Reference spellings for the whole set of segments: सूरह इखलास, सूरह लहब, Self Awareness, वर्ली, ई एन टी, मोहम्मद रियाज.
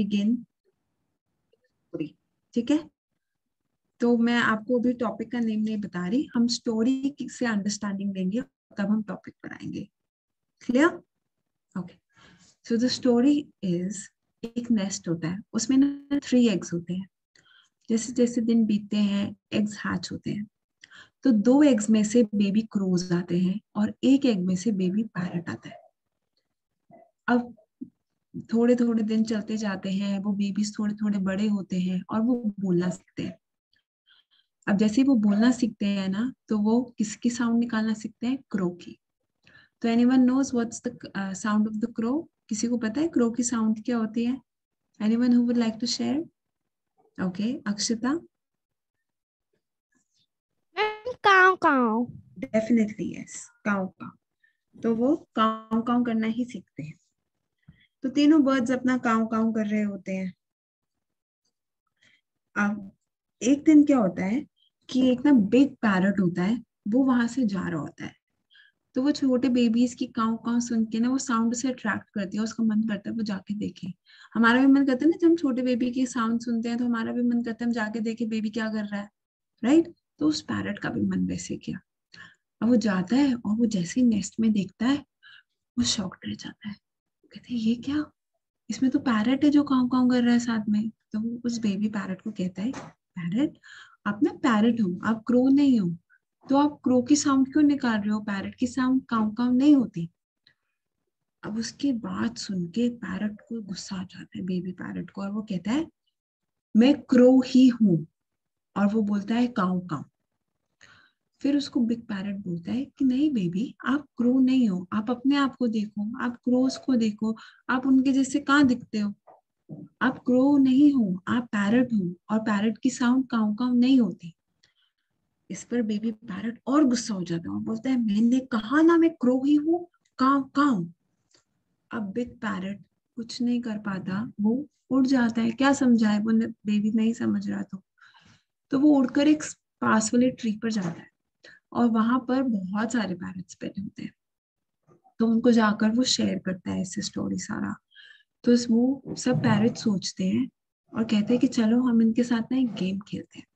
begin story, ठीक है। तो मैं आपको अभी टॉपिक का नेम नहीं बता रही, हम स्टोरी से अंडरस्टैंडिंग देंगे तब हम टॉपिक पर आएंगे। Clear? Okay, so the story is, एक नेस्ट होता है, उसमें ना 3 एग्स होते हैं। जैसे जैसे दिन बीतते हैं एग्स हैच होते हैं, तो 2 एग्स में से बेबी क्रोज आते हैं और 1 एग में से बेबी पैरट आता है। अब थोड़े थोड़े दिन चलते जाते हैं, वो बेबीज थोड़े थोड़े बड़े होते हैं और वो बोलना सीखते हैं। अब जैसे ही वो बोलना सीखते हैं ना, तो वो किसकी साउंड निकालना सीखते हैं? क्रो की। तो anyone knows what's the sound of the crow? किसी को पता है क्रो की साउंड क्या होती है? Anyone who would like to share? Okay, Akshita. Cow cow. Definitely yes, काऊ काऊ। तो वो काऊ काऊ करना ही सीखते हैं। तो तीनों बर्ड्स अपना काऊ काऊ कर रहे होते हैं। अब एक दिन क्या होता है कि एक ना बिग पैरट होता है, वो वहां से जा रहा होता है, तो वो छोटे बेबीज की काऊ काऊ सुन के ना वो साउंड से अट्रैक्ट करती है। उसका मन करता है वो जाके देखे। हमारा भी मन करता है ना, जब हम छोटे बेबी की साउंड सुनते हैं तो हमारा भी मन करता है हम जाके देखे बेबी क्या कर रहा है, राइट? तो उस पैरट का भी मन वैसे किया। अब वो जाता है और वो जैसे ही नेस्ट में देखता है वो शॉक रह जाता है। कहते हैं ये क्या, इसमें तो पैरट है जो काऊ काऊ कर रहा है साथ में। तो वो उस बेबी पैरट को कहता है, पैरट आप ना पैरट हो, आप क्रो नहीं हो, तो आप क्रो की साउंड क्यों निकाल रहे हो? पैरट की साउंड काऊ काऊ नहीं होती। अब उसके बात सुन के पैरट को गुस्सा आ जाता है, बेबी पैरट को, और वो कहता है मैं क्रो ही हूं, और वो बोलता है काऊ काऊ। फिर उसको बिग पैरट बोलता है कि नहीं बेबी, आप क्रो नहीं हो, आप अपने आप को देखो, आप क्रोज को देखो, आप उनके जैसे कहाँ दिखते हो, आप क्रो नहीं हो, आप पैरट हो, और पैरट की साउंड काऊ काऊ नहीं होती। इस पर बेबी पैरट और गुस्सा हो जाता है और बोलता है मैंने कहा ना मैं क्रो ही हूँ, काऊ काऊ। अब बिग पैरट कुछ नहीं कर पाता, वो उड़ जाता है। क्या समझाए वो, बेबी नहीं समझ रहा। तो वो उड़कर एक पास वाले ट्री पर जाता है और वहां पर बहुत सारे पैरट्स बैठे होते हैं, तो उनको जाकर वो शेयर करता है इससे स्टोरी सारा। तो वो सब पैरट सोचते हैं और कहते हैं कि चलो हम इनके साथ ना एक गेम खेलते हैं।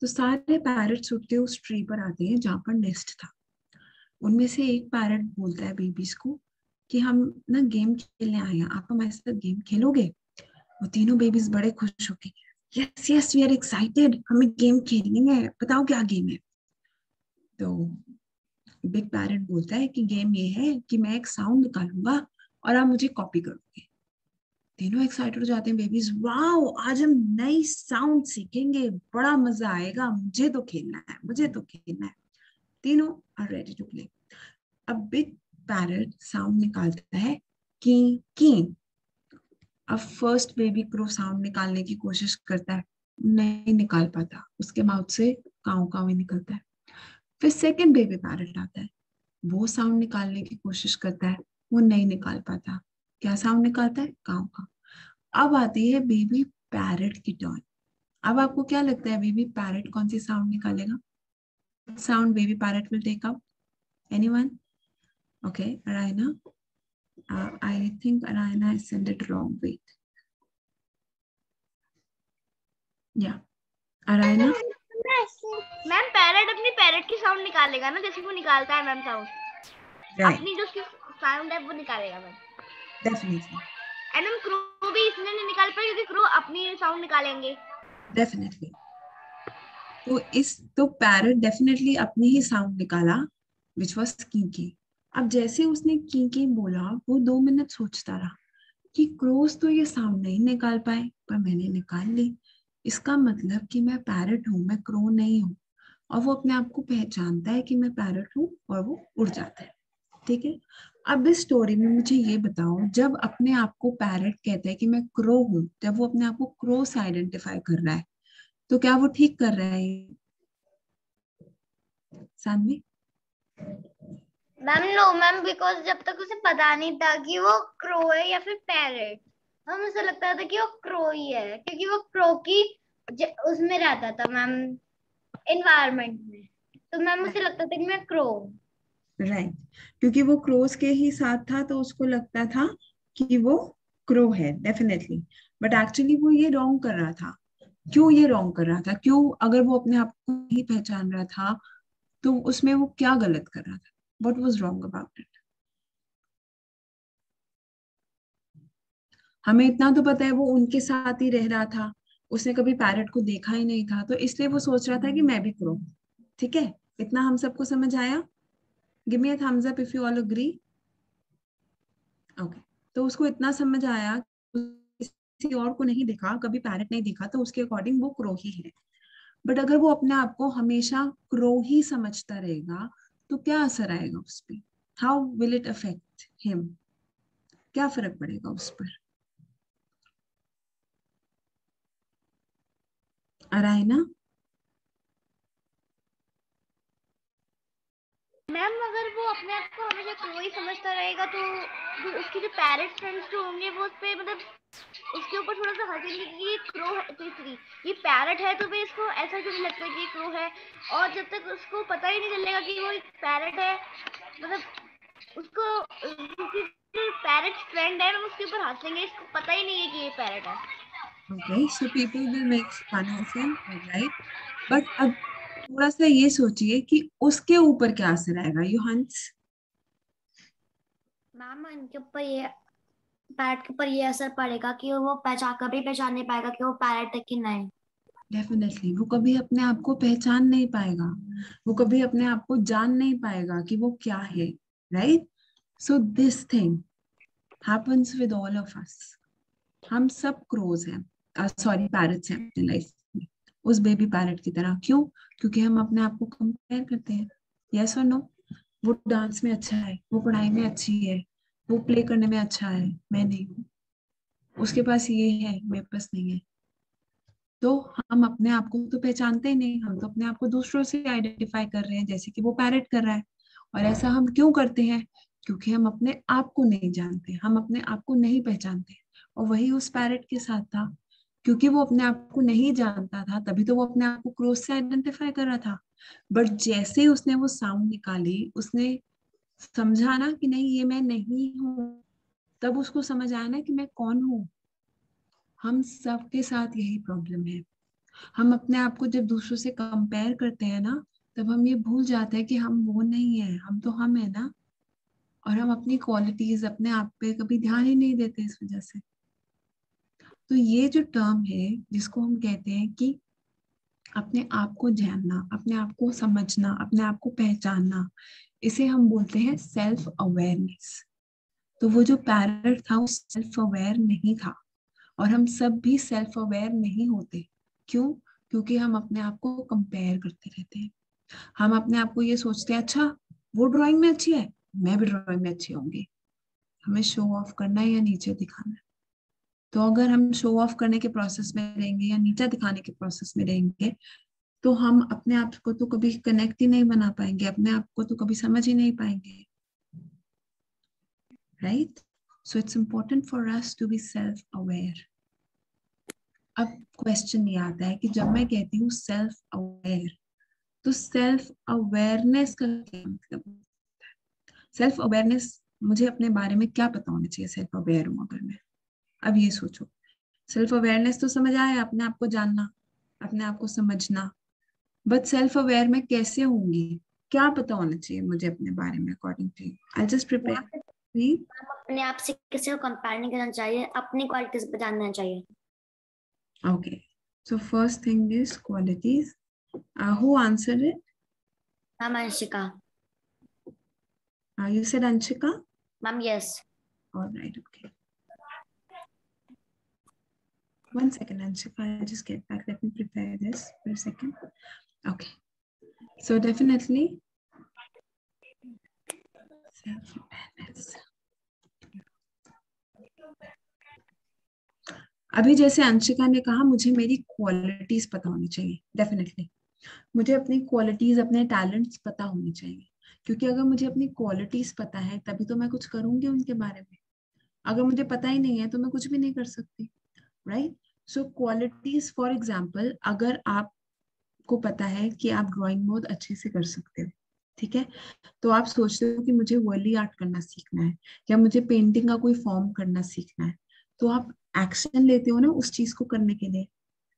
तो सारे पैरट्स उठते उस ट्री पर आते हैं जहाँ पर नेस्ट था। उनमें से एक पैरट बोलता है बेबीज को कि हम ना गेम खेलने आए हैं, आप हमारे साथ गेम खेलोगे? वो तीनों बेबीज बड़े खुश होके, yes yes we are excited, हमें गेम खेलनी है, बताओ क्या गेम है? तो बिग पैरट बोलता है कि गेम ये है कि मैं एक साउंड निकालूंगा और आप मुझे कॉपी करोगे। तीनों एक्साइटेड हो जाते हैं बेबीज, वाओ आज हम नई साउंड सीखेंगे, बड़ा मजा आएगा, मुझे तो खेलना है, मुझे तो खेलना है। तीनों आर रेडी टू प्ले। अब बिग पैरट साउंड निकालता है की की। अब फर्स्ट बेबी क्रो साउंड निकालने की कोशिश करता है, नहीं निकाल पाता, उसके माउथ से काऊ काऊ ही निकलता है। फिर सेकंड बेबी पैरट आता है, वो साउंड निकालने की कोशिश करता है, वो नहीं निकाल पाता, क्या साउंड निकालता है? काऊ काऊ। अब आती है बेबी पैरट की टर्न। अब आपको क्या लगता है बेबी पैरट कौन सी साउंड निकालेगा? Sound baby parrot will take up, anyone? Okay, Raina. I think Arayana has sent it wrong. Wait. Yeah. Arayana? Ma'am parrot अपनी पैरट की साउंड निकालेगा ना, जैसे वो निकालता है मैम साउंड, अपनी जो उसकी साउंड है वो निकालेगा मैम। Definitely. And हम क्रो भी इसलिए नहीं निकाल पाए क्योंकि क्रो अपनी साउंड निकालेंगे। Definitely. तो पैरट डेफिनेटली अपनी ही साउंड निकाला, which was kinky. अब जैसे उसने की बोला, वो 2 मिनट सोचता रहा कि क्रोस तो ये साउंड नहीं निकाल पाए पर मैंने निकाल ली, इसका मतलब कि मैं पैरट हूँ, मैं क्रो नहीं हूँ। और वो अपने आप को पहचानता है कि मैं पैरट हूँ और वो उड़ जाता है। ठीक है, अब इस स्टोरी में मुझे ये बताओ, जब अपने आप को पैरट कहता है कि मैं क्रो हूँ, जब वो अपने आप को क्रो से आइडेंटिफाई कर रहा है, तो क्या वो ठीक कर रहा है Saanvi? Ma'am no ma'am, because जब तक उसे पता नहीं था कि वो क्रो है या फिर पैरेट, हमें ऐसा लगता था कि वो क्रो ही है क्योंकि वो क्रो की उसमें रहता था मैम, एनवायरनमेंट में। तो मैम उसे लगता था कि मैं क्रो, राइट, क्योंकि वो क्रोस के ही साथ था तो उसको लगता था कि वो क्रो है। डेफिनेटली बट एक्चुअली वो ये रॉन्ग कर रहा था। क्यों ये रॉन्ग कर रहा था? क्यों? अगर वो अपने आप को ही पहचान रहा था तो उसमें वो क्या गलत कर रहा था? What was wrong about it? हमें इतना तो पता है वो उनके साथ ही रह रहा था, उसने कभी पैरट को देखा ही नहीं था, तो इसलिए वो सोच रहा था कि मैं भी करूं। ठीक है, इतना हम सबको समझ आया? Give me a thumbs up if you all agree. Okay, तो उसको इतना समझ आया, किसी और को नहीं दिखा, कभी पैरट नहीं दिखा, तो उसके अकॉर्डिंग वो क्रो ही है। बट अगर वो अपने आप को हमेशा क्रो ही समझता रहेगा तो क्या असर आएगा उस पर? How will it affect him? क्या फर्क पड़ेगा उस पर? आ रहा है ना मैम? अगर वो अपने आप को हमेशा क्रो ही समझता रहेगा तो उसकी जो पैरेट फ्रेंड्स जो होंगे वो उस पे, मतलब उसके ऊपर थोड़ा सा हंसेंगे कि ये क्रो है, ये पैरेट है, तो वे इसको ऐसा क्यों लगता है कि ये क्रो है। और जब तक उसको पता ही नहीं चलेगा कि वो एक पैरेट है, मतलब उसको पैरेट फ्रेंड है, उसके ऊपर हंसेंगे, इसको पता ही नहीं है कि ये पैरेट है। Okay, so people will make fun of him, right? But अब थोड़ा सा ये सोचिए कि उसके ऊपर क्या असर आएगा। यूहान्स मैम, इनके ऊपर ये पैरेट के ऊपर ये असर पड़ेगा कि वो कभी पहचान नहीं पाएगा कि वो पैरेट है कि नहीं। डेफिनेटली वो कभी अपने आप को पहचान नहीं पाएगा, वो कभी अपने आप को जान नहीं पाएगा कि वो क्या है, right? So this thing happens with all of us. हम सब क्रोज हैं, सॉरी पैरट्स हैं अपनी लाइफ में, उस बेबी पैरट की तरह। क्यों? क्योंकि हम अपने आप को कंपेयर करते हैं। यस और नो? वो डांस में अच्छा है, वो पढ़ाई में अच्छी है, वो प्ले करने में अच्छा है, मैं नहीं हूँ। उसके पास ये है, मेरे पास नहीं है। तो हम अपने आप को तो पहचानते ही नहीं, हम तो अपने आप को दूसरों से आइडेंटिफाई कर रहे हैं, जैसे कि वो पैरट कर रहा है। और ऐसा हम क्यों करते हैं? क्योंकि हम अपने आप को नहीं जानते, हम अपने आप को नहीं पहचानते। और वही उस पैरेट के साथ था, क्योंकि वो अपने आप को नहीं जानता था, तभी तो वो अपने आप को क्रोज से आइडेंटिफाई कर रहा था। बट जैसे उसने वो साउंड निकाली, उसने समझा ना कि नहीं, ये मैं नहीं हूँ, तब उसको समझ आया ना कि मैं कौन हूँ। हम सब के साथ यही प्रॉब्लम है। हम अपने आप को जब दूसरों से कंपेयर करते हैं ना, तब हम ये भूल जाते हैं कि हम वो नहीं है, हम तो हम है ना। और हम अपनी क्वालिटीज, अपने आप पे कभी ध्यान ही नहीं देते इस वजह से। तो ये जो टर्म है जिसको हम कहते हैं कि अपने आप को जानना, अपने आप को समझना, अपने आप को पहचानना, इसे हम बोलते हैं सेल्फ अवेयरनेस। तो वो जो पैरेट था वो सेल्फ अवेयर नहीं था, और हम सब भी सेल्फ अवेयर नहीं होते। क्यों? क्योंकि हम अपने आप को कंपेयर करते रहते हैं। हम अपने आप को ये सोचते हैं, अच्छा वो ड्राइंग में अच्छी है, मैं भी ड्राइंग में अच्छी होंगी। हमें शो ऑफ करना है या नीचे दिखाना है। तो अगर हम शो ऑफ करने के प्रोसेस में रहेंगे या नीचा दिखाने के प्रोसेस में रहेंगे, तो हम अपने आप को तो कभी कनेक्ट ही नहीं बना पाएंगे, अपने आप को तो कभी समझ ही नहीं पाएंगे, right? So it's important for us to be self aware. अब क्वेश्चन ये आता है कि जब मैं कहती हूँ सेल्फ अवेयर, तो सेल्फ अवेयरनेस का क्या मतलब? सेल्फ अवेयरनेस, मुझे अपने बारे में क्या पता होना चाहिए सेल्फ अवेयर हूँ अगर मैं? अब ये सोचो, सेल्फ अवेयरनेस तो समझ आया, अपने आप को जानना, अपने आप को समझना, बट सेल्फ अवेयर में कैसे होंगी? क्या पता होना चाहिए मुझे अपने बारे में according to? I just prepare. अपने आप से किसी को कंपेयर नहीं करना चाहिए, अपनी क्वालिटीज पे जानना चाहिए। Okay, so first thing is qualities. Who answer it? Ma'am Anshika. You said Anshika? Ma'am yes. Alright, okay. One second, Anshika. I just get back. Let me prepare this for a second. Okay. So definitely self-awareness. अभी जैसे अंशिका ने कहा, मुझे मेरी qualities पता होनी चाहिए। Definitely मुझे अपनी क्वालिटीज, अपने टैलेंट्स पता होनी चाहिए, क्योंकि अगर मुझे अपनी क्वालिटीज पता है तभी तो मैं कुछ करूंगी उनके बारे में। अगर मुझे पता ही नहीं है तो मैं कुछ भी नहीं कर सकती, right? So qualities, for example, अगर आपको पता है कि आप ड्राइंग बहुत अच्छे से कर सकते हो, ठीक है, तो आप सोचते हो कि मुझे वर्ली आर्ट करना सीखना है या मुझे पेंटिंग का कोई फॉर्म करना सीखना है, तो आप एक्शन लेते हो ना उस चीज को करने के लिए,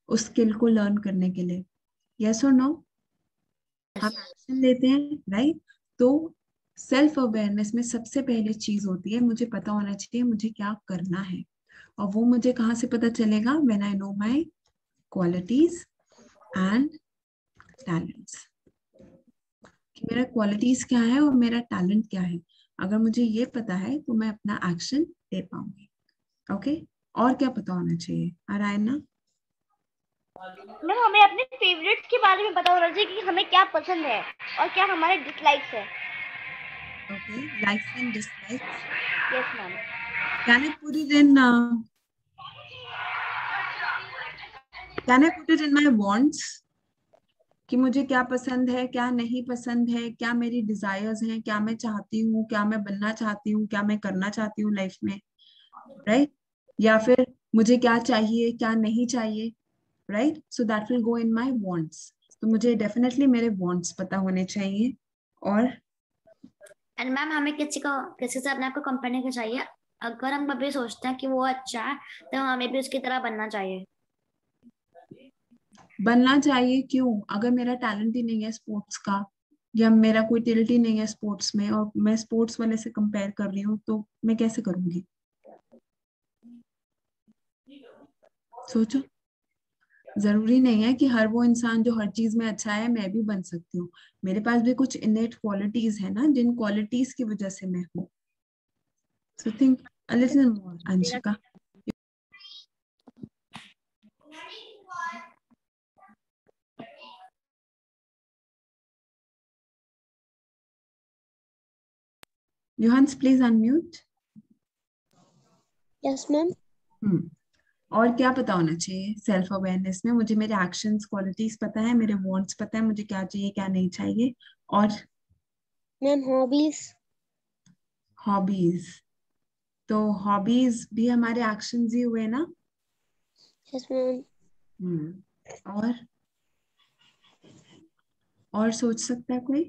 उस स्किल को लर्न करने के लिए, यस और नो, आप एक्शन लेते हैं राइट। तो सेल्फ अवेयरनेस में सबसे पहले चीज होती है मुझे पता होना चाहिए मुझे क्या करना है, और वो मुझे कहाँ से पता चलेगा, when I know my qualities and talents, कि मेरा क्वालिटीज क्या है और मेरा टैलेंट क्या है। अगर मुझे ये पता है तो मैं अपना एक्शन ले पाऊंगी, ओके okay? और क्या पता होना चाहिए आरायना? मैम हमें अपने फेवरेट्स के बारे में पता होना चाहिए कि हमें क्या पसंद है और क्या हमारे डिसलाइक्स है। Okay, likes and dislikes, yes ma'am. Can I put it in my wants, कि मुझे क्या पसंद है क्या नहीं पसंद है, क्या मेरी डिजायर्स हैं, क्या मैं चाहती हूँ, क्या मैं बनना चाहती हूँ, क्या मैं करना चाहती हूँ लाइफ में, राइट? या फिर मुझे क्या चाहिए क्या नहीं चाहिए, right? So that will go in my wants. तो मुझे डेफिनेटली मेरे वांट्स पता होने चाहिए। और एंड मैम हमें किसी से अपने आप को कंपेयर नहीं करना चाहिए। अगर हम कभी सोचते हैं कि वो अच्छा है तो हमें भी उसकी तरह बनना चाहिए। क्यों? अगर मेरा टैलेंट ही नहीं है स्पोर्ट्स का, या मेरा कोई टिल्ट ही नहीं है स्पोर्ट्स में, और मैं स्पोर्ट्स वाले से कंपेयर कर रही हूँ, तो मैं कैसे करूंगी? सोचो, जरूरी नहीं है कि हर वो इंसान जो हर चीज में अच्छा है मैं भी बन सकती हूँ। मेरे पास भी कुछ इनेट क्वालिटीज है ना, जिन क्वालिटीज की वजह से मैं हूँ। So think a little more Anshika. Johans, please unmute. Yes, ma'am. और क्या पता होना चाहिए सेल्फ अवेयरनेस में? मुझे मेरे एक्शंस, क्वालिटीज पता है, मेरे वांट्स पता है, मुझे क्या चाहिए क्या नहीं चाहिए। और मैम हॉबीज, तो हॉबीज भी हमारे एक्शंस ही हुए ना। Yes ma'am. और सोच सकता है कोई?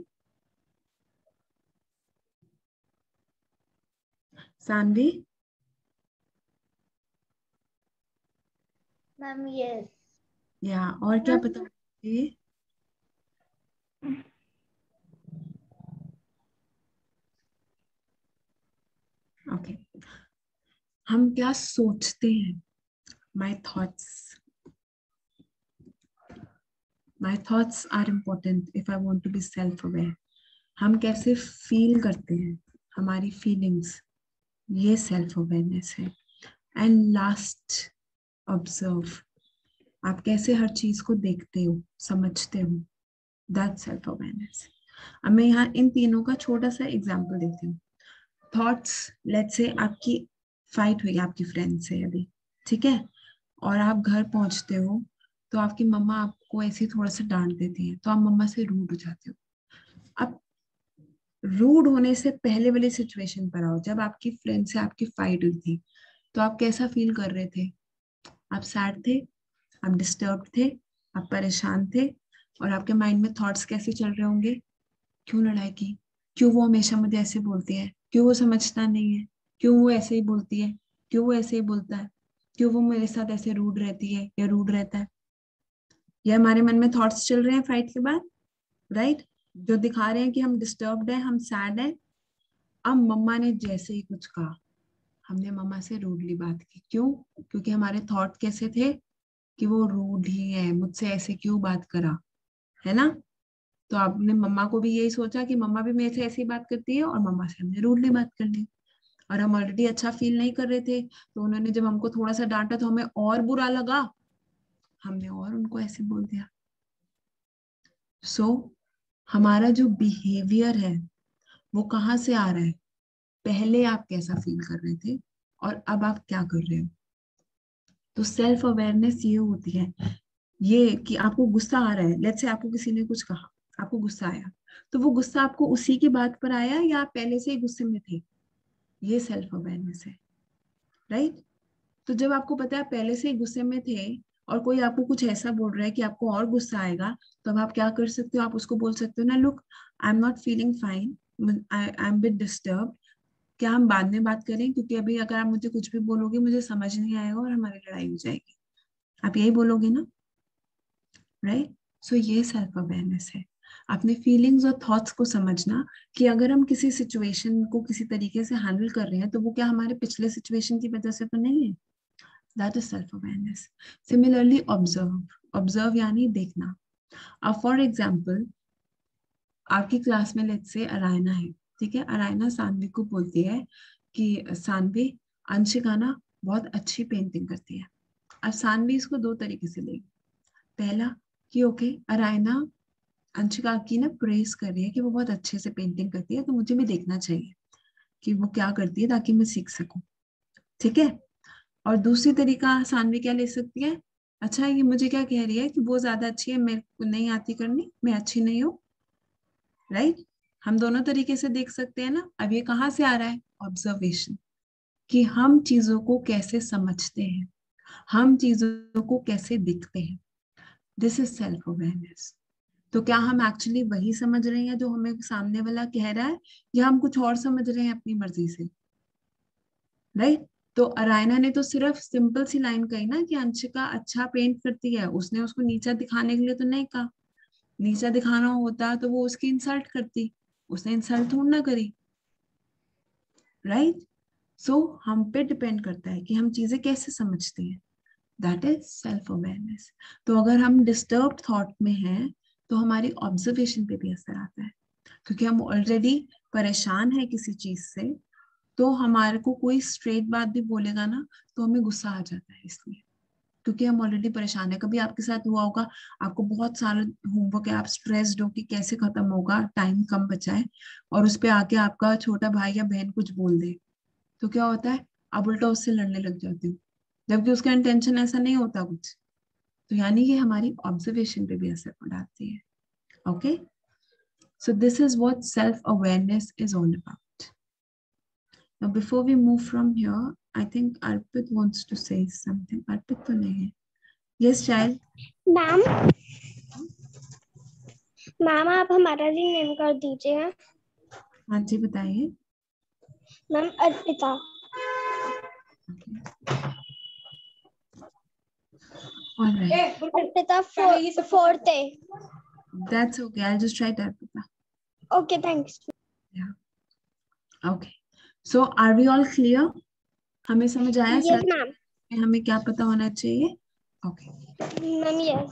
सानवी? Ma'am yes. या और क्या पता है? ओके, हम क्या सोचते हैं? My thoughts are important if I want to be self aware. हम कैसे फील करते हैं, हमारी फीलिंग्स, ये सेल्फ अवेयरनेस है। एंड लास्ट, ऑब्जर्व, आप कैसे हर चीज को देखते हो, समझते हो, दैट सेल्फ अवेयरनेस। अब मैं यहाँ इन तीनों का छोटा सा एग्जांपल देती हूँ। थॉट्स, लेट्स से आपकी फाइट हुई आपकी फ्रेंड से अभी, ठीक है, और आप घर पहुंचते हो तो आपकी मम्मा आपको ऐसे थोड़ा सा डांट देती है, तो आप मम्मा से रूड हो जाते हो। अब रूड होने से पहले वाली सिचुएशन पर आओ, जब आपकी फ्रेंड से आपकी फाइट हुई थी, तो आप कैसा फील कर रहे थे? आप सैड थे, आप डिस्टर्ब थे, आप परेशान थे, और आपके माइंड में थॉट्स कैसे चल रहे होंगे? क्यों लड़ाई की, क्यों वो हमेशा मुझे ऐसे बोलती है, क्यों वो समझता नहीं है, क्यों वो ऐसे ही बोलती है, क्यों वो ऐसे ही बोलता है, क्यों वो मेरे साथ ऐसे रूड रहती है या रूड रहता है। ये हमारे मन में थॉट्स चल रहे हैं फाइट के बाद, राइट, जो दिखा रहे हैं कि हम डिस्टर्ब्ड हैं, हम सैड हैं। अब मम्मा ने जैसे ही कुछ कहा, हमने मम्मा से रूडली बात की। क्यों? क्योंकि हमारे थॉट कैसे थे कि वो रूड ही है, मुझसे ऐसे क्यों बात करा, है ना? तो आपने मम्मा को भी यही सोचा कि मम्मा भी मेरे से ऐसी बात करती है, और मम्मा से हमने रूडली बात कर ली, और हम ऑलरेडी अच्छा फील नहीं कर रहे थे, तो उन्होंने जब हमको थोड़ा सा डांटा तो हमें और बुरा लगा, हमने और उनको ऐसे बोल दिया। सो हमारा जो बिहेवियर है वो कहाँ से आ रहा है? पहले आप कैसा फील कर रहे थे और अब आप क्या कर रहे हो। तो सेल्फ अवेयरनेस ये होती है, ये कि आपको गुस्सा आ रहा है, लेट्स से आपको किसी ने कुछ कहा, आपको गुस्सा आया, तो वो गुस्सा आपको उसी की बात पर आया या आप पहले से ही गुस्से में थे? ये सेल्फ अवेयरनेस है, राइट। तो जब आपको पता है आप पहले से ही गुस्से में थे और कोई आपको कुछ ऐसा बोल रहा है कि आपको और गुस्सा आएगा, तो अब आप क्या कर सकते हो? आप उसको बोल सकते हो ना, look I am not feeling fine, I am bit disturb, क्या हम बाद में बात करें, क्योंकि अभी अगर आप मुझे कुछ भी बोलोगे मुझे समझ नहीं आएगा और हमारी लड़ाई हो जाएगी, आप यही बोलोगे ना, राइट? सो ये सेल्फ अवेयरनेस है, अपने फीलिंग्स और थॉट्स को समझना कि अगर हम किसी सिचुएशन को किसी तरीके से हैंडल कर रहे हैं तो वो क्या हमारे पिछले सिचुएशन की वजह से तो नहीं है। That is self awareness. Similarly observe यानी देखना। अब फॉर एग्जाम्पल आपकी क्लास में लेट्स से अरायना है, ठीक है, अरायना सानवी को बोलती है कि सानवी अंशिका ना बहुत अच्छी पेंटिंग करती है। अब सानवी इसको दो तरीके से लेगी, पहला कि ओके अरायना अंशिका की ना प्रेस कर रही है कि वो बहुत अच्छे से पेंटिंग करती है तो मुझे भी देखना चाहिए कि वो क्या करती है ताकि मैं सीख सकूं, ठीक है। और दूसरी तरीका सानवी क्या ले सकती है, अच्छा ये मुझे क्या कह रही है कि वो ज्यादा अच्छी है, मेरे को नहीं आती करनी, मैं अच्छी नहीं हूँ, राइट? हम दोनों तरीके से देख सकते हैं ना। अब ये कहाँ से आ रहा है, ऑब्जर्वेशन, कि हम चीजों को कैसे समझते हैं, हम चीजों को कैसे देखते हैं। This is self awareness. तो क्या हम एक्चुअली वही समझ रहे हैं जो हमें सामने वाला कह रहा है, या हम कुछ और समझ रहे हैं अपनी मर्जी से, राइट? तो अरायना ने तो सिर्फ सिंपल सी लाइन कही ना कि अंशिका अच्छा पेंट करती है, उसने उसको नीचा दिखाने के लिए तो नहीं कहा। नीचा दिखाना होता तो वो उसकी इंसल्ट करती, उसने इंसल्ट थोड़ी ना करी, राइट? सो हम पे डिपेंड करता है कि हम चीजें कैसे समझते हैं। That is self awareness. तो अगर हम डिस्टर्ब थॉट में हैं तो हमारी ऑब्जर्वेशन पे भी असर आता है, क्योंकि हम ऑलरेडी परेशान है किसी चीज से, तो हमारे को कोई स्ट्रेट बात भी बोलेगा ना तो हमें गुस्सा आ जाता है, इसलिए क्योंकि हम ऑलरेडी परेशान है। कभी आपके साथ हुआ होगा, आपको बहुत सारा होमवर्क है, आप स्ट्रेस्ड हो कि कैसे खत्म होगा, टाइम कम बचा है, और उस पे आके आपका छोटा भाई या बहन कुछ बोल दे तो क्या होता है, आप उल्टा उससे लड़ने लग जाते हो, जबकि उसका इंटेंशन ऐसा नहीं होता कुछ। तो यानी ये हमारी ऑब्जर्वेशन पे भी असर पड़ाती है। Okay, so this is what self awareness is all about. Now before we move from here, I think Arpit wants to say something. Arpit to nahi hai. Yes child. Ma'am आप हमारा rename कर दीजिए। हाँ जी बताइए। Ma'am Arpita. All right. Arpita fourth है। That's okay. I'll just try Arpita. Okay, thanks. Yeah. Okay. So are we all clear? हमें समझ आया सर? Yes, हमें क्या पता होना चाहिए? Okay. Ma'am, yes.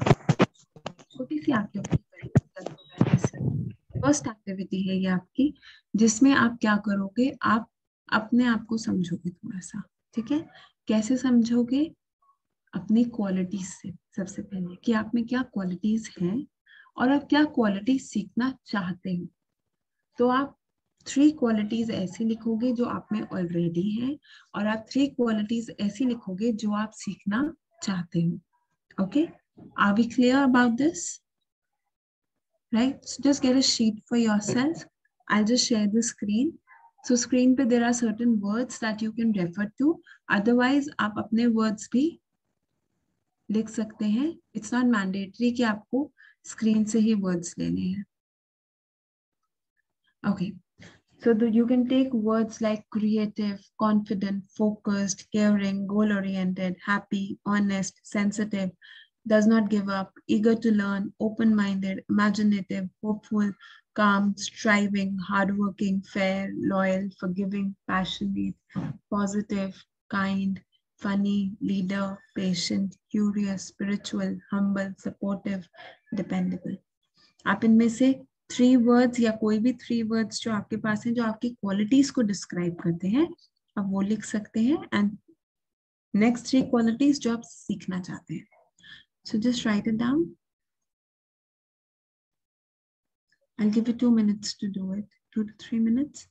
छोटी सी आपकी फर्स्ट एक्टिविटी है ये आपकी, जिसमें आप क्या करोगे, आप अपने आप को समझोगे थोड़ा सा, ठीक है? कैसे समझोगे, अपनी क्वालिटीज से। सबसे पहले कि आप में क्या क्वालिटीज हैं और आप क्या क्वालिटी सीखना चाहते हो। तो आप 3 क्वालिटीज ऐसी लिखोगे जो आप में ऑलरेडी है, और आप 3 क्वालिटीज ऐसी लिखोगे जो आप सीखना चाहते हो। Okay, are we clear about this, right? So just get a sheet for yourself. I will just share the screen. So screen पे there are certain words that you can refer to, otherwise आप अपने words भी लिख सकते हैं। It's not mandatory कि आपको screen से ही वर्ड्स लेने हैं। Okay, so you can take words like creative, confident, focused, caring, goal oriented, happy, honest, sensitive, does not give up, eager to learn, open minded, imaginative, hopeful, calm, striving, hard working, fair, loyal, forgiving, passionate, positive, kind, funny, leader, patient, curious, spiritual, humble, supportive, dependable. आप इनमें से 3 words या कोई भी 3 words जो आपके पास हैं जो आपकी क्वालिटीज को डिस्क्राइब करते हैं, आप वो लिख सकते हैं। एंड नेक्स्ट 3 क्वालिटीज जो आप सीखना चाहते हैं। So just write it down. I will give you 2 minutes to do it, 2 to 3 minutes,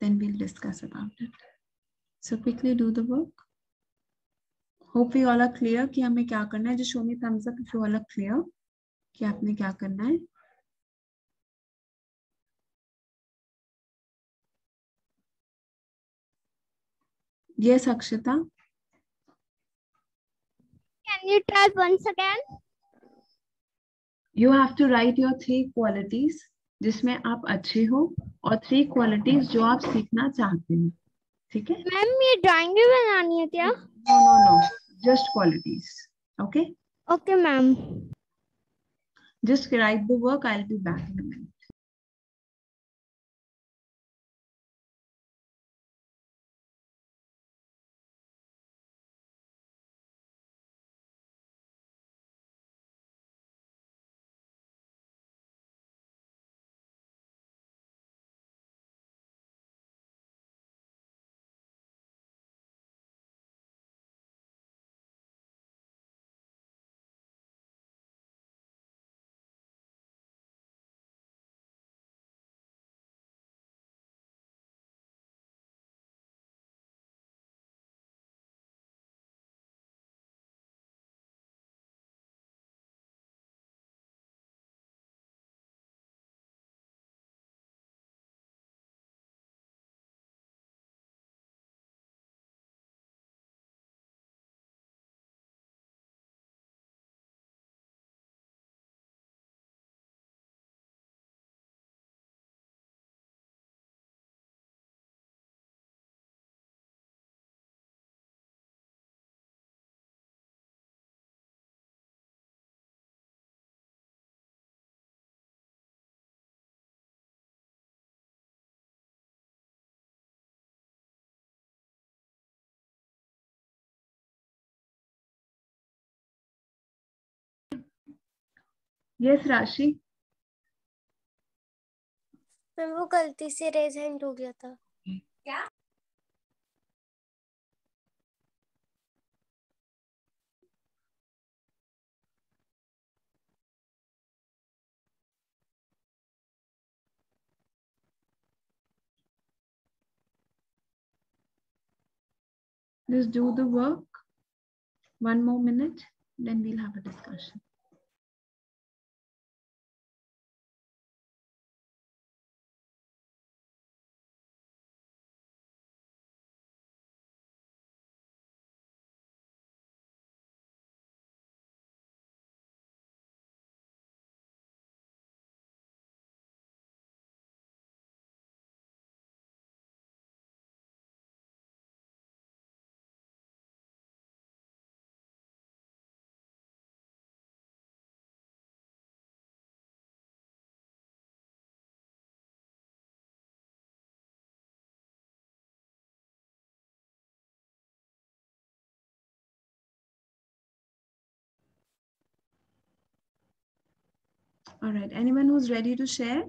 then we will discuss about it. So quickly do the work. Hope you all are clear कि हमें क्या करना है। जो show me thumbs up if you all are clear कि आपने क्या करना है। Yes, Akshita. Can you try once again? You have to write your 3 qualities जिसमें आप अच्छे हो, और 3 क्वालिटीज जो आप सीखना चाहते हो। ठीक है मैम, ये ड्राइंग भी बनानी है क्या? No no no, just qualities. Okay okay ma'am, just write the work, I will be back in a minute. Yes Rashi, मैं वो गलती से रेज हैंड हो गया था क्या? Just do the work. 1 more minute, then we'll have a discussion. All right, anyone who's ready to share?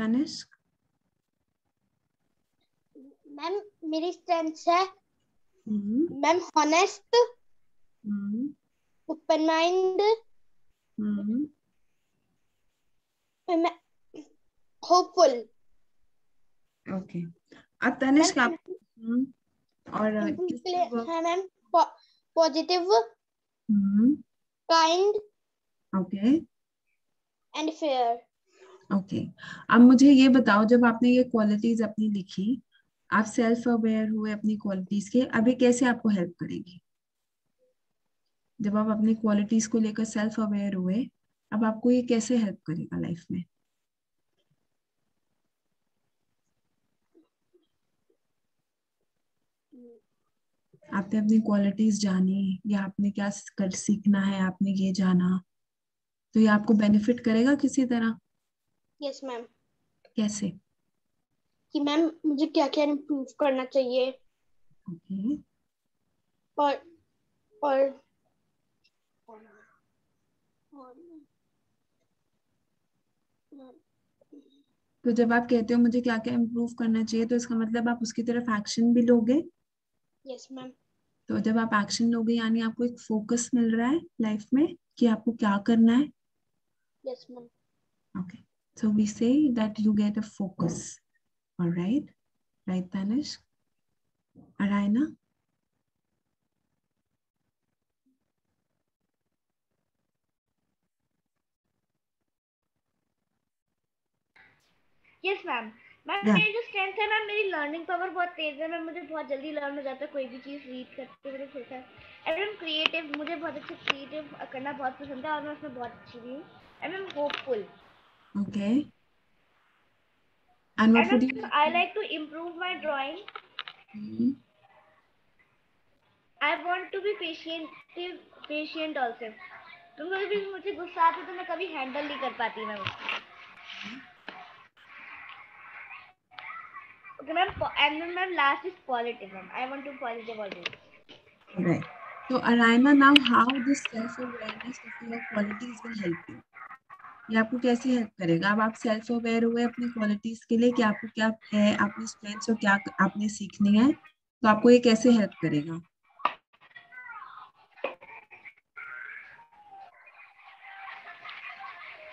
Tanishq? Ma'am, मेरी strength है ma'am, honest, open mind, hopeful. Okay. अब तनिष्क आप और ma'am positive, kind, okay and fair. Okay, अब मुझे ये बताओ, जब आपने ये क्वालिटीज अपनी लिखी, आप सेल्फ अवेयर हुए अपनी क्वालिटीज के, अभी कैसे आपको हेल्प करेगी? जब आप अपनी क्वालिटीज को लेकर सेल्फ अवेयर हुए, अब आपको ये कैसे हेल्प करेगा लाइफ में? आपने अपनी क्वालिटीज जानी, या आपने क्या कर सीखना है, आपने ये जाना, तो ये आपको बेनिफिट करेगा किसी तरह? Yes ma'am. कैसे? कि मैम मुझे क्या क्या इम्प्रूव करना चाहिए। ओके। और तो जब आप कहते हो मुझे क्या क्या इम्प्रूव करना चाहिए, तो इसका मतलब आप उसकी तरफ एक्शन भी लोगे। Yes ma'am. तो जब आप एक्शन लोगे, यानी आपको एक फोकस मिल रहा है लाइफ में कि आपको क्या करना है। Yes ma'am. Okay, so we say that you get a focus. Alright, right Tanishk. Arayana? Yes ma'am, but मेरी जो स्ट्रेंथ है मैम, मेरी लर्निंग पावर बहुत तेज है मैम, मुझे बहुत जल्दी लर्न हो जाता है कोई भी चीज़ रीड करते हुए सोचा है। एंड मैम क्रिएटिव, मुझे बहुत अच्छे क्रिएटिव करना बहुत पसंद है और मैं उसमें बहुत अच्छी भी हूँ। And ma'am hopeful. Okay, and what would you, I like to improve my drawing. I want to be patient also. तो कभी मुझे गुस्सा आता है तो मैं कभी हैंडल नहीं कर पाती ma'am. Okay, ma'am, and ma'am, last is positive, ma'am. I want to positive always. Right. So, Araina, now how this self-awareness of your qualities will help you? ये आपको कैसे हेल्प करेगा? अब आप सेल्फ अवेयर हुए अपनी क्वालिटीज के लिए कि आपको क्या है, आपकी स्ट्रेंथ्स और क्या आपने सीखनी है, तो आपको ये कैसे हेल्प करेगा?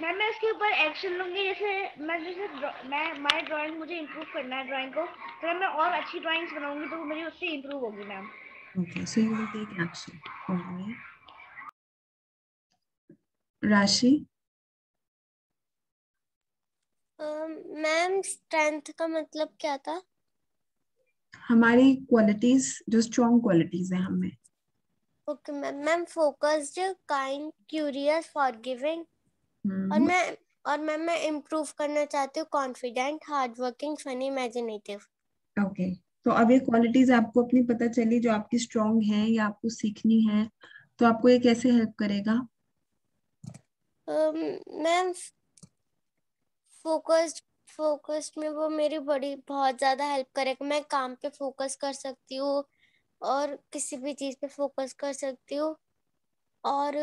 मैम मैं इसके ऊपर एक्शन लूँगी। जैसे मैं माय ड्राइंग, मुझे इम्प्रूव करना है ड्राइंग को, तो मैं और अच्छी ड्राइंग्स बनाऊंगी तो मेरी उससे इम्प्रूव होगी ma'am. Okay, so you will take action. Rashi ma'am, strength का मतलब क्या था? हमारी क्वालिटीज जो स्ट्रॉन्ग क्वालिटीज हैं हमें। Okay ma'am, focused, kind, curious, forgiving. और मैं इम्प्रूव करना चाहती हूँ confident, hard working, funny, imaginative. Okay, तो अब ये क्वालिटीज आपको अपनी पता चली जो आपकी स्ट्रॉन्ग हैं या आपको सीखनी है, तो आपको ये कैसे हेल्प करेगा? मैम फोकस्ड में वो मेरी बहुत ज्यादा हेल्प करेगा। मैं काम पे फोकस कर सकती हूँ और किसी भी चीज पे फोकस कर सकती हूँ। और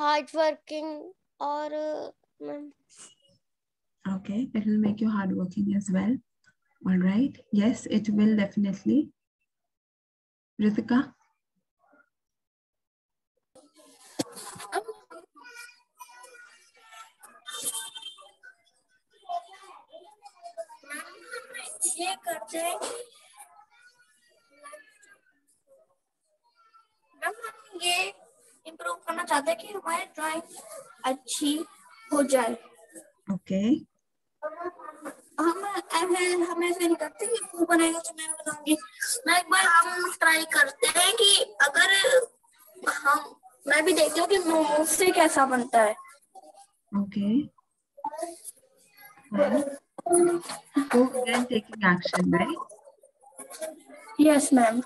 हार्ड वर्किंग, और okay, it will make you hardworking as well. All right, yes, it will definitely. Ritika, ये करते हैं हम ये इम्प्रूव करना चाहते हैं कि हमारी ड्राइंग अच्छी हो जाए। ओके, हमें ऐसे नहीं करते कि वो बनाएगा तो मैं बनाऊंगी। मैं एक बार हम ट्राई करते हैं कि अगर हम मैं भी देखती हूँ कि मुझसे कैसा बनता है। ओके, तो then taking action, right? Yes ma'am.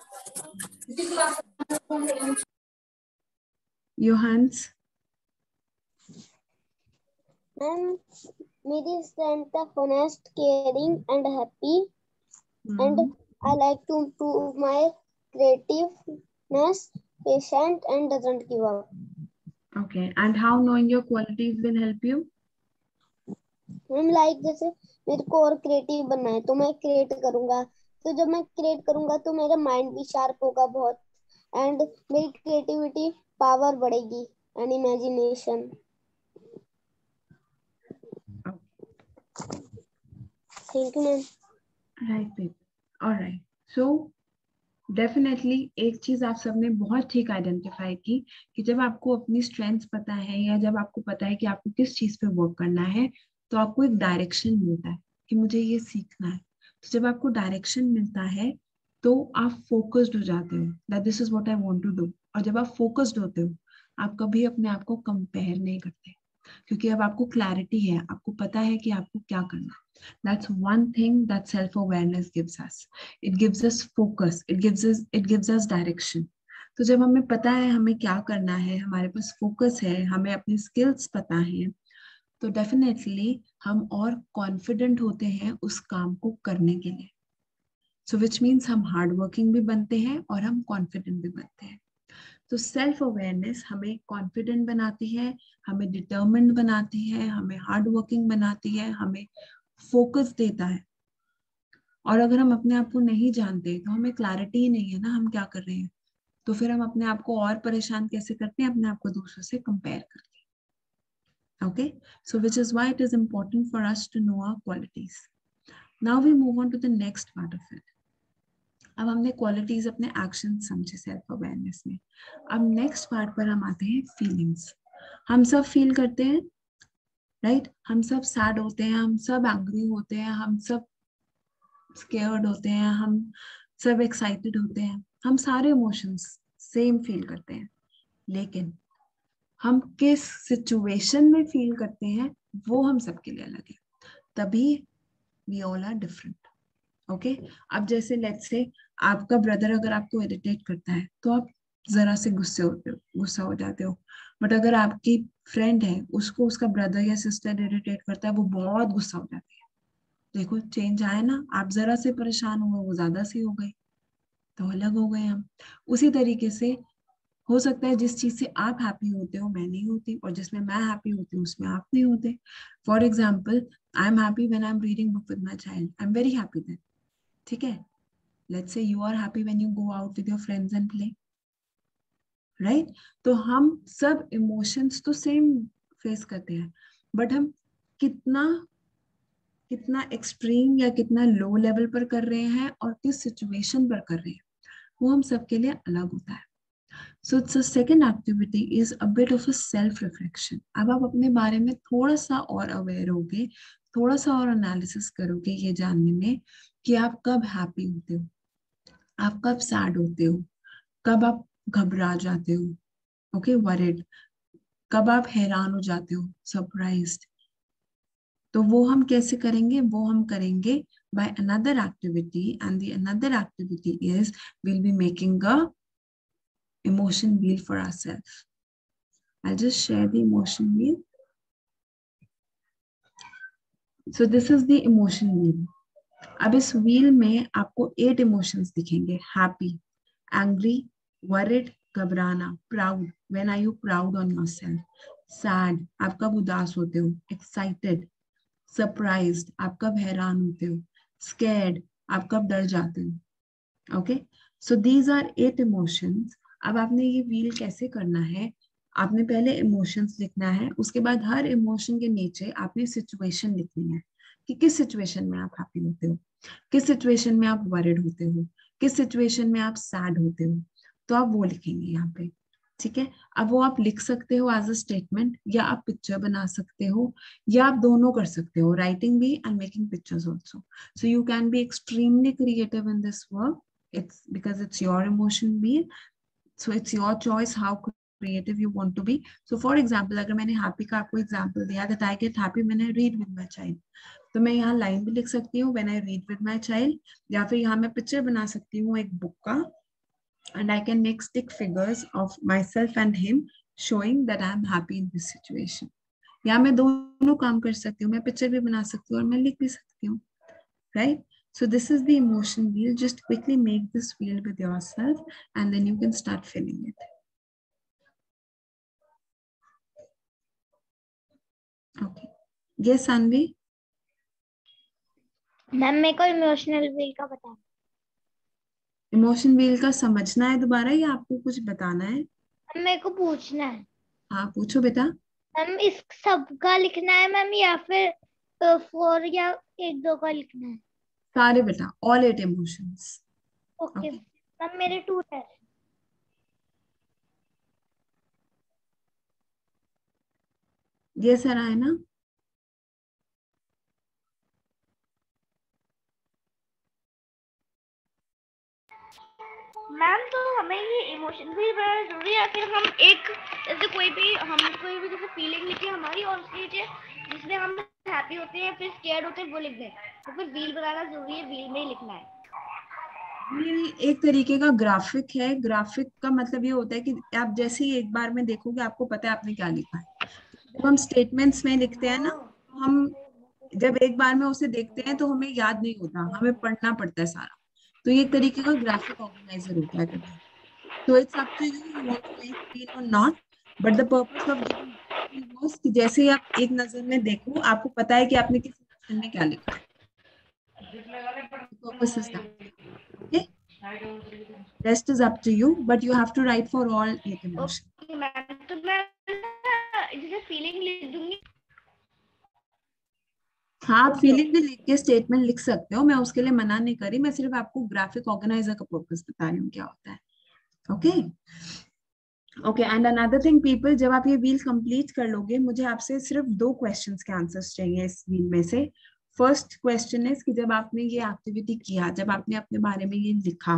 Johans, ma'am मेरी strength is honest, caring and happy, and I like to improve my creativeness, patient and doesn't give up. Okay, and how knowing your qualities will help you? Ma'am like जैसे मेरे को और creative बनना है तो मैं create करूँगा, तो जब मैं create करूँगा तो मेरा mind भी sharp होगा बहुत, and मेरी creativity पावर बढ़ेगी and imagination. Thank you ma'am. Right, alright. So definitely एक चीज आप सबने बहुत ठीक आइडेंटिफाई की कि जब आपको अपनी स्ट्रेंथ्स पता है या जब आपको पता है कि आपको किस चीज पे वर्क करना है, तो आपको एक डायरेक्शन मिलता है कि मुझे ये सीखना है। तो जब आपको डायरेक्शन मिलता है तो आप फोकस्ड हो जाते हो that this is what I want to do. और जब आप फोकस्ड होते हो आप कभी अपने आप को कंपेयर नहीं करते, क्योंकि अब आपको क्लैरिटी है, आपको पता है कि आपको क्या करना है। That's one thing that self awareness gives us. It gives us focus, it gives us direction. तो जब हमें पता है हमें क्या करना है, हमारे पास फोकस है, हमें अपनी स्किल्स पता है, तो डेफिनेटली हम और कॉन्फिडेंट होते हैं उस काम को करने के लिए। सो विच मीन्स हम हार्डवर्किंग भी बनते हैं और हम कॉन्फिडेंट भी बनते हैं। तो सेल्फ अवेयरनेस हमें कॉन्फिडेंट बनाती है, हमें डिटर्मिन्ड बनाती है, हमें हार्ड वर्किंग बनाती है, हमें फोकस देता है। और अगर हम अपने आप को नहीं जानते तो हमें क्लैरिटी ही नहीं है ना हम क्या कर रहे हैं, तो फिर हम अपने आप को और परेशान कैसे करते हैं, अपने आप को दूसरों से कंपेयर करके। Okay, so which is why it is important for us to know our qualities. Now we move on to the next part of it. अब हमने क्वालिटीज अपने एक्शन समझे सेल्फ अवेयरनेस में। अब नेक्स्ट पार्ट पर हम आते हैं फीलिंग्स। हम सब फील करते हैं, राइट? हम सब सैड होते हैं, हम सब एंग्री होते हैं, हम सब स्केयर्ड होते हैं, हम सब एक्साइटेड होते हैं, हम सारे इमोशंस सेम फील करते हैं, लेकिन हम किस सिचुएशन में फील करते हैं वो हम सबके लिए अलग है, तभी we all are different. Okay, अब जैसे लेट्स से आपका ब्रदर अगर आपको इरिटेट करता है तो आप जरा से गुस्सा हो जाते हो, बट अगर आपकी फ्रेंड है उसको उसका ब्रदर या सिस्टर इरिटेट करता है वो बहुत गुस्सा हो जाती है. देखो चेंज आया ना, आप जरा से परेशान हुए वो ज्यादा से हो गई, तो अलग हो गए हम. उसी तरीके से हो सकता है जिस चीज से आप हैप्पी होते हो मैं नहीं होती, और जिसमें मैं हैप्पी होती हूँ उसमें आप नहीं होते. For example, I am happy when I am reading book with my child, I am very happy then. ठीक है, let's say you are happy when you go out with your friends and play, right? तो हम सब emotions तो same face करते हैं, but हम कितना एक्सट्रीम या कितना लो लेवल पर कर रहे हैं और किस सिचुएशन पर कर रहे हैं वो हम सबके लिए अलग होता है. So the second activity is a bit of a self reflection. अब आप अपने बारे में थोड़ा सा और अवेयर होगे, थोड़ा सा और एनालिसिस करोगे ये जानने में कि आप कब हैप्पी होते हो, आप कब सैड होते हो, कब आप घबरा जाते हो, ओके, वरिड, कब आप हैरान हो जाते हो, सरप्राइज्ड. तो वो हम कैसे करेंगे? वो हम करेंगे by another activity, and the another activity is we'll be making a emotion wheel for ourselves. I'll just share the emotion wheel. So this is the emotion wheel. अब इस wheel में आपको 8 emotions दिखेंगे: happy, angry, worried, घबराना, proud, when are you proud on yourself, sad, आप कब उदास होते हो, excited, surprised, आप कब हैरान होते हो, scared, आप कब डर जाते हो. Okay, so these are 8 emotions. अब आपने ये व्हील कैसे करना है? आपने पहले इमोशंस लिखना है, उसके बाद हर इमोशन के नीचे आपने सिचुएशन लिखनी है कि किस सिचुएशन में आप हैप्पी होते हो, किस सिचुएशन में आप वरिड होते हो, किस सिचुएशन में आप सैड होते हो, तो आप वो लिखेंगे यहाँ पे. ठीक है, अब वो आप लिख सकते हो एज अ स्टेटमेंट, या आप पिक्चर बना सकते हो, या आप दोनों कर सकते हो, राइटिंग भी and making pictures also. So you can be extremely creative in this work, it's because it's your emotion wheel. So it's your choice how creative you want to be. So for example, अगर मैंने happy का आपको example दिया that I get happy when I read with my child, तो मैं यहाँ line भी लिख सकती हूँ when I read with my child, या फिर यहाँ मैं picture बना सकती हूँ एक book का, and I can make stick figures of myself and him showing that I am happy in this situation. या मैं दोनों काम कर सकती हूँ, मैं picture भी बना सकती हूँ और मैं लिख भी सकती हूँ, right? So this is the emotion wheel. Just quickly make this wheel with yourself, and then you can start filling it. Okay. Yes, Anvi. Ma'am मेरे को इमोशनल व्हील का बताओ. इमोशन व्हील का समझना है दोबारा या आपको कुछ बताना है? मेरे को पूछना है. हाँ पूछो बेटा. मैम इस सबका लिखना है मैम, या फिर 4 या 1-2 का लिखना है? सारे बेटा, ऑल 8 इमोशंस. ओके मैम, मेरे 2 है. ये सारा है ना? मैम तो हमें ये इमोशन भी बनाना जरूरी है, फिर हम एक जैसे कोई भी जैसे फीलिंग लिखे हमारी, और उसके नीचे जिसमें हम हैप्पी होते हैं फिर स्केयर्ड होते हैं वो लिख दें, तो फिर व्हील बनाना जरूरी है, व्हील में ही लिखना है. व्हील एक तरीके का ग्राफिक है. ग्राफिक का मतलब ये होता है कि आप जैसे ही एक बार में देखोगे आपको पता है आपने क्या लिखा है. जब हम स्टेटमेंट्स में लिखते हैं ना, हम जब एक बार में उसे देखते हैं तो हमें याद नहीं होता, हमें पढ़ना पड़ता है सारा. तो ये एक तरीके का ग्राफिक ऑर्गेनाइजर होता है. तो it's up to you what you feel और not, but the purpose of this was कि जैसे ही आप एक नजर में देखो आपको पता है कि आपने किस सेक्शन में क्या लिखा है. Rest is up to you, but you have to write for all eight emotions. Ma'am तो मैं जैसे फीलिंग लिख दूंगी. हाँ, फीलिंग भी लिख के स्टेटमेंट लिख सकते हो, मैं उसके लिए मना नहीं करी, मैं सिर्फ आपको ग्राफिक ऑर्गेनाइजर का पर्पस बता रही हूँ क्या होता है. Okay okay and another thing people, जब आप ये व्हील कंप्लीट कर लोगे, मुझे आपसे सिर्फ 2 क्वेश्चंस के आंसर्स चाहिए इस व्हील में से। फर्स्ट क्वेश्चन इज कि जब आपने ये एक्टिविटी किया, जब आपने अपने बारे में ये लिखा,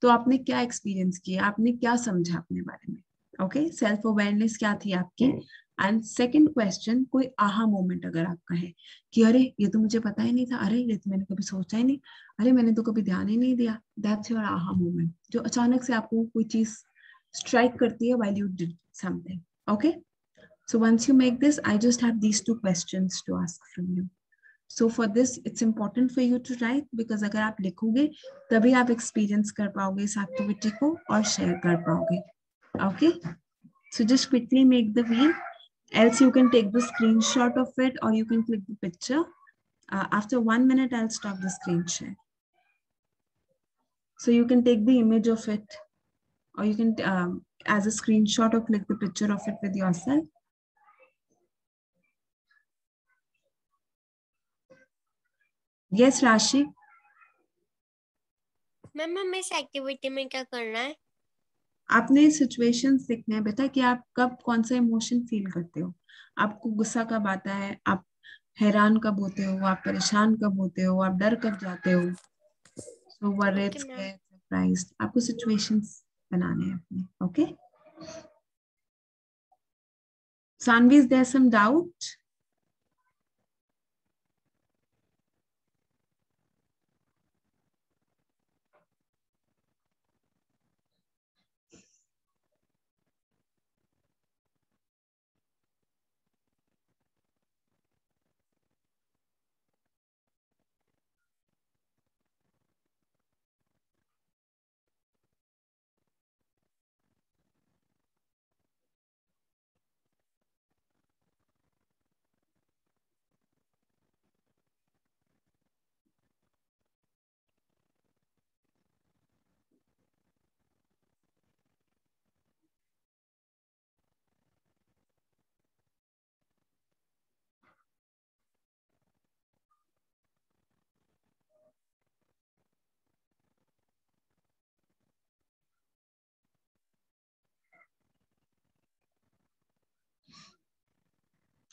तो आपने क्या एक्सपीरियंस किया, आपने क्या समझा अपने बारे में। ओके, सेल्फ अवेयरनेस क्या थी आपकी। एंड सेकेंड क्वेश्चन, कोई आहा मोमेंट अगर आपका है कि अरे ये तो मुझे पता ही नहीं था, अरे ये तो मैंने कभी सोचा ही नहीं, अरे मैंने तो कभी ध्यान ही नहीं दिया, दैट्स योर आहा मोमेंट, जो अचानक से आपको कोई चीज स्ट्राइक करती है while you did something. Okay, so once you make this, I just have these 2 questions to ask from you. So for this it's important for you to write, because अगर आप लिखोगे तभी आप एक्सपीरियंस कर पाओगे इस एक्टिविटी को और शेयर कर पाओगे। Okay, so just quickly make the wheel, else you can take the screenshot of it or you can click the picture. After 1 minute I'll stop the screen share, so you can take the image of it or you can as a screenshot or click the picture of it with yourself. Yes Rashi ma'am, हमें इस activity में क्या करना है? आपने situations देखने हैं बेटा कि आप कब कौन सा इमोशन फील करते हो, आपको गुस्सा कब आता है, आप हैरान कब होते हो, आप परेशान कब होते हो, आप डर कब जाते हो। सो वरीड, स्कैर्ड, सरप्राइज्ड, आपको सिचुएशंस बनाने हैं अपने। Okay Saanvi, is there some doubt?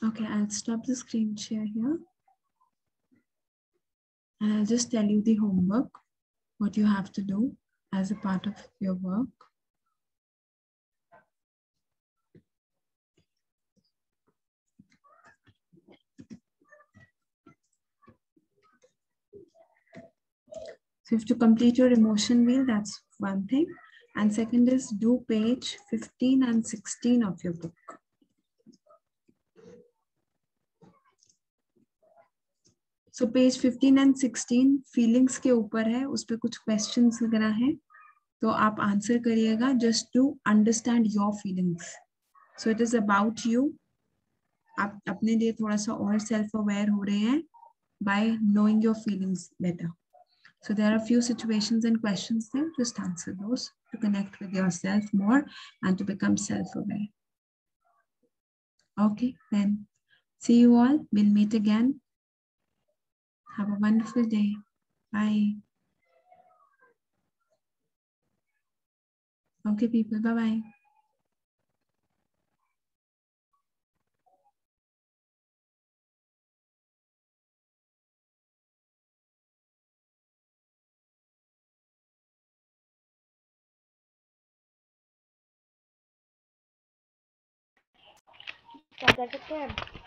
Okay, I'll stop the screen share here and I'll just tell you the homework, what you have to do as a part of your work. So you have to complete your emotion wheel, that's one thing. And second is do page 15 and 16 of your book. So page 15 and 16 feelings के ऊपर है, उस पर कुछ questions वगैरह हैं तो आप आंसर करिएगा just to understand your feelings. So it is about you, आप अपने लिए थोड़ा सा और सेल्फ अवेयर हो रहे हैं by knowing your feelings better. So there are a few situations and questions there. Just answer those to connect with yourself more and to become self-aware. Okay, then see you all. We'll meet again. Have a wonderful day. Bye. Okay, people. Bye-bye. क्या कर सकते हैं?